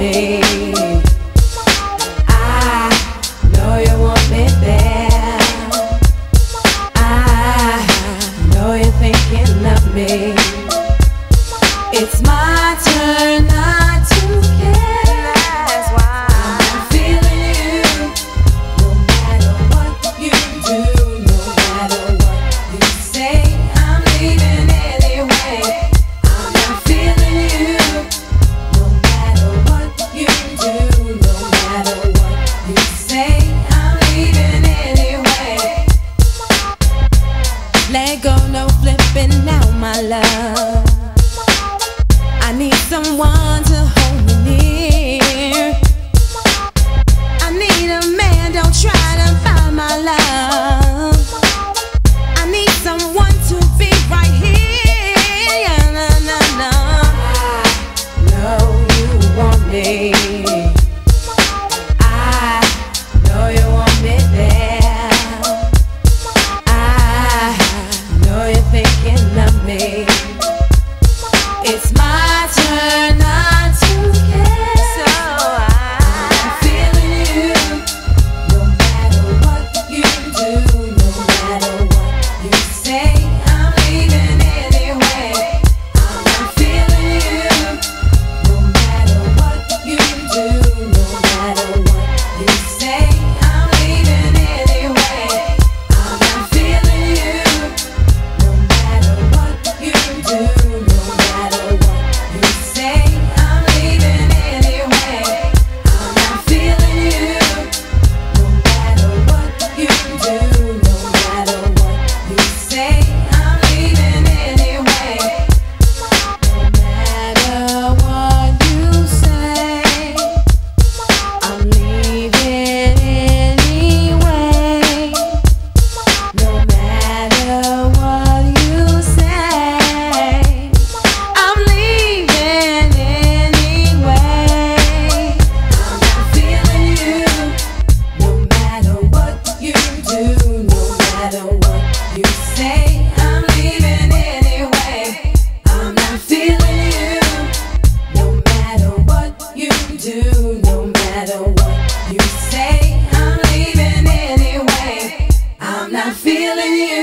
me. I know you want me there. I know you're thinking of me. It's my turn not to care. That's why I'm feeling you. No matter what you do, no matter what you say, I'm leaving anyway. I'm not feeling you. No matter what you do, no matter what you say, I'm leaving anyway. Let go, no flipping out, my love. I need someone to hold me near. I need a man, don't try to find my love. I need someone to be right here. Yeah, no, no, no. I know you want me. I know you want me there. I know you're thinking of me. It's my turn not to care, so I'm feeling you. No matter what you do, no matter what you say, I'm leaving anyway. I'm not feeling you. No matter what you do, no matter what you say, I'm leaving anyway. I'm not feeling you. No matter what you do, no matter. You say I'm leaving anyway. I'm not feeling you.